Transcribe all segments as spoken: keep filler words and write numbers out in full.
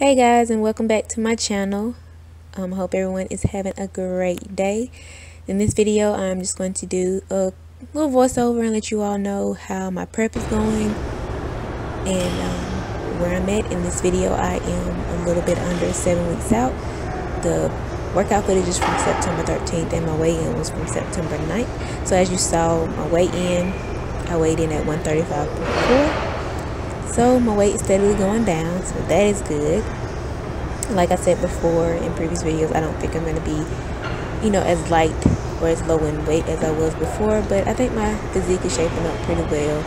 Hey guys, and welcome back to my channel. I um, hope everyone is having a great day. In this video I'm just going to do a little voiceover and let you all know how my prep is going and um, where I'm at. In this video I am a little bit under seven weeks out. The workout footage is from September thirteenth and my weigh-in was from September ninth. So as you saw, my weigh-in, I weighed in at one thirty-five point four. So my weight is steadily going down, so that is good. Like I said before in previous videos, I don't think I'm going to be, you know, as light or as low in weight as I was before, but I think my physique is shaping up pretty well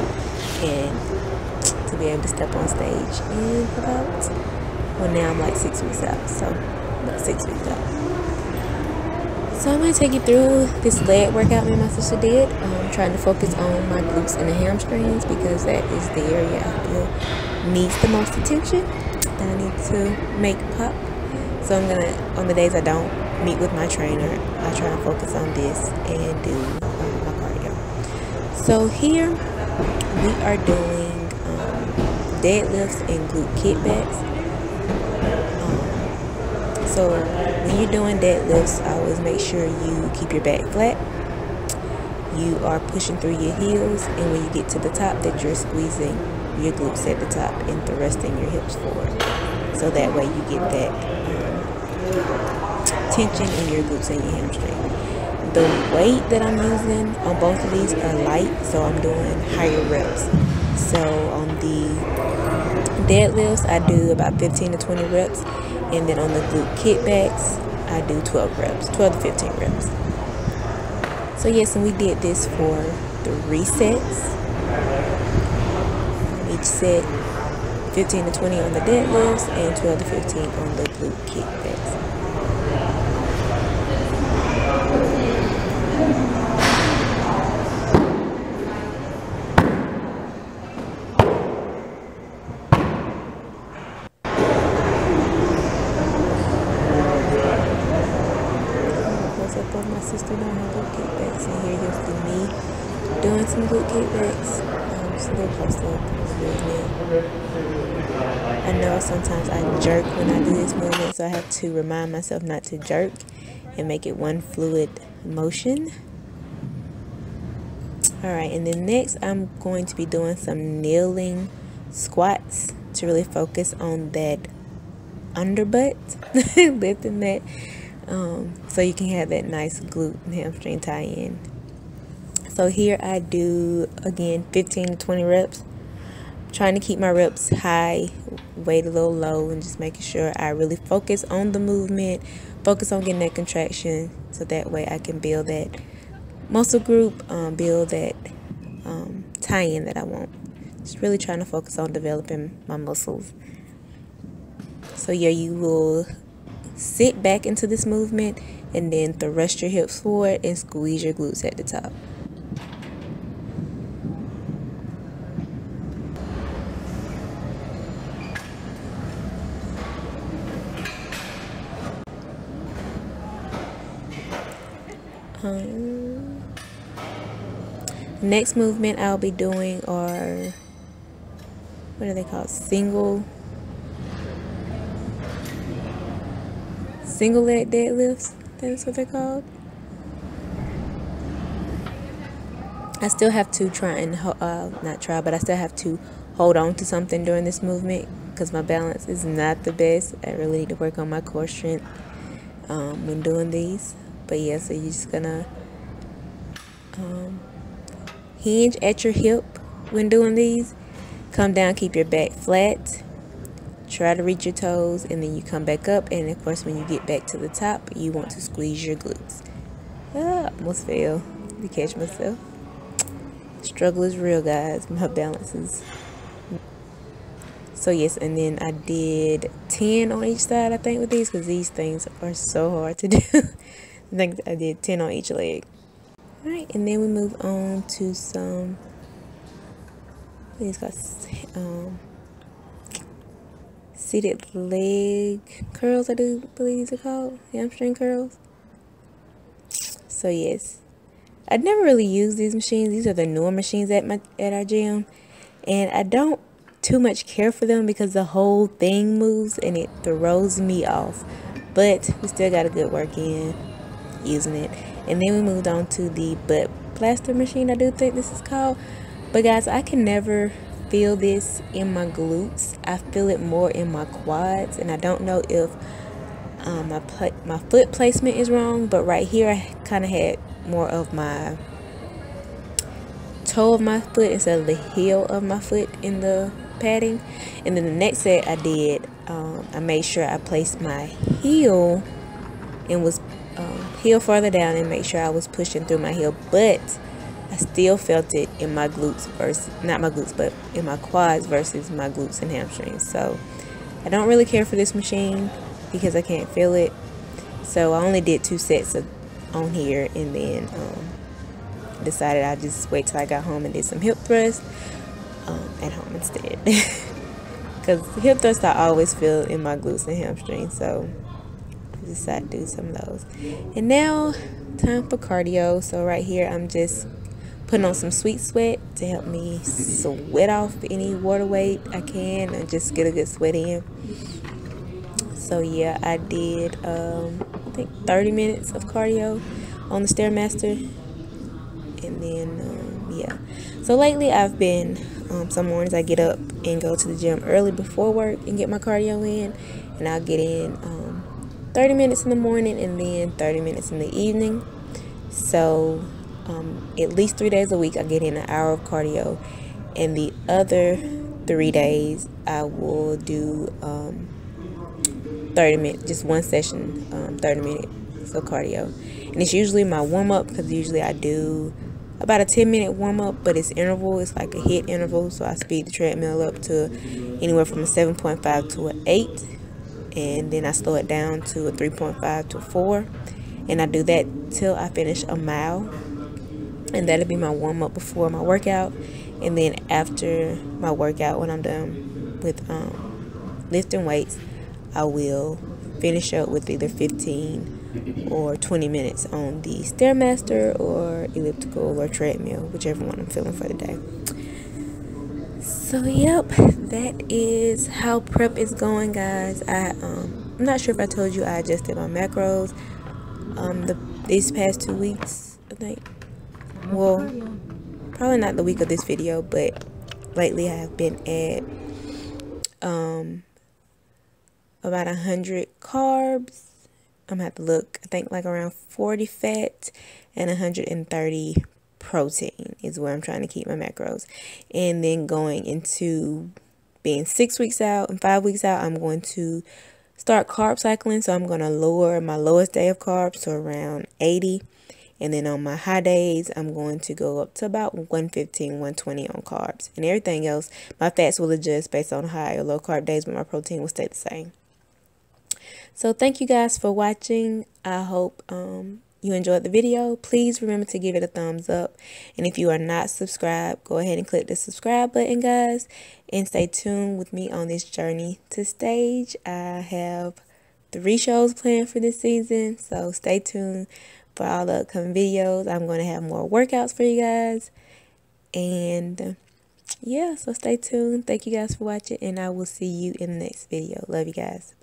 and to be able to step on stage in about, well, now I'm like six weeks out, so about six weeks out. So I'm going to take you through this leg workout me and my sister did. Um, trying to focus on my glutes and the hamstrings because that is the area I feel needs the most attention that I need to make pop. So I'm gonna, on the days I don't meet with my trainer, I try and focus on this and do um, my cardio. So here we are doing um, deadlifts and glute kickbacks. Um, so when you're doing deadlifts, I always make sure you keep your back flat. You are pushing through your heels, and when you get to the top, that you're squeezing your glutes at the top and thrusting your hips forward. So that way you get that um, tension in your glutes and your hamstring. The weight that I'm using on both of these are light, so I'm doing higher reps. So on the deadlifts, I do about fifteen to twenty reps, and then on the glute kickbacks, I do twelve reps, twelve to fifteen reps. So yes, and we did this for three sets. Each set fifteen to twenty on the deadlifts and twelve to fifteen on the glute kickbacks. What's up with my sister doing her glute kickbacks? And here you'll see me doing some glute kickbacks. Um, just a little close up. I know sometimes I jerk when I do this movement, so I have to remind myself not to jerk and make it one fluid motion. Alright, and then next I'm going to be doing some kneeling squats to really focus on that underbutt, lifting that. Um, so you can have that nice glute and hamstring tie-in. So here I do, again, fifteen to twenty reps. I'm trying to keep my reps high, weight a little low, and just making sure I really focus on the movement, focus on getting that contraction, so that way I can build that muscle group, um, build that um, tie-in that I want. Just really trying to focus on developing my muscles. So yeah, you will sit back into this movement and then thrust your hips forward and squeeze your glutes at the top. Um, next movement I'll be doing are, what are they called? Single Single leg deadlifts, that's what they're called. I still have to try and, uh, not try, but I still have to hold on to something during this movement because my balance is not the best. I really need to work on my core strength um, when doing these. But yeah, so you're just gonna um, hinge at your hip when doing these. Come down, keep your back flat. Try to reach your toes, and then you come back up, and of course when you get back to the top you want to squeeze your glutes. Ah, almost fell to catch myself. Struggle is real, guys. My balance is so, yes, and then I did ten on each side, I think, with these, because these things are so hard to do. I think I did ten on each leg. All right, and then we move on to some, these guys, um seated leg curls, I do believe they're called hamstring curls. So yes, I'd never really used these machines. These are the newer machines at my at our gym, and I don't too much care for them because the whole thing moves and it throws me off. But we still got a good work in using it. And then we moved on to the butt plaster machine, I do think this is called. But guys, I can never feel this in my glutes. I feel it more in my quads, and I don't know if um, my my foot placement is wrong, but right here I kind of had more of my toe of my foot instead of the heel of my foot in the padding. And then the next set I did, um, I made sure I placed my heel and was um, heel farther down and make sure I was pushing through my heel, but I still felt it in my glutes versus not my glutes but in my quads versus my glutes and hamstrings. So I don't really care for this machine because I can't feel it, so I only did two sets of on here, and then um, decided I'd just wait till I got home and did some hip thrust um, at home instead, because hip thrust I always feel in my glutes and hamstrings, so I decided to do some of those. And now time for cardio. So right here I'm just putting on some sweet sweat to help me sweat off any water weight I can and just get a good sweat in. So yeah, I did um, I think thirty minutes of cardio on the Stairmaster. And then, um, yeah. So lately I've been, um, some mornings I get up and go to the gym early before work and get my cardio in. And I'll get in um, thirty minutes in the morning and then thirty minutes in the evening. So um, at least three days a week I get in an hour of cardio. And the other three days I will do um, thirty minutes, just one session, um, thirty minutes of cardio. And it's usually my warm-up, because usually I do about a ten minute warm-up, but it's interval, it's like a HIIT interval, so I speed the treadmill up to anywhere from a seven point five to an eight, and then I slow it down to a three point five to a four, and I do that till I finish a mile, and that'll be my warm-up before my workout. And then after my workout, when I'm done with um, lifting weights, I will finish up with either fifteen or twenty minutes on the Stairmaster or elliptical or treadmill, whichever one I'm feeling for the day. So yep, that is how prep is going, guys. I um I'm not sure if I told you I adjusted my macros um the these past two weeks, I think. Well, probably not the week of this video, but lately I have been at um about one hundred carbs. I'm gonna have to look. I think like around forty fat and one hundred thirty protein is where I'm trying to keep my macros. And then going into being six weeks out and five weeks out, I'm going to start carb cycling. So I'm gonna lower my lowest day of carbs to around eighty, and then on my high days I'm going to go up to about one fifteen, one twenty on carbs, and everything else my fats will adjust based on high or low carb days, but my protein will stay the same. So thank you guys for watching. I hope um, you enjoyed the video. Please remember to give it a thumbs up. And if you are not subscribed, go ahead and click the subscribe button, guys. And stay tuned with me on this journey to stage. I have three shows planned for this season. So stay tuned for all the upcoming videos. I'm going to have more workouts for you guys. And yeah, so stay tuned. Thank you guys for watching. And I will see you in the next video. Love you guys.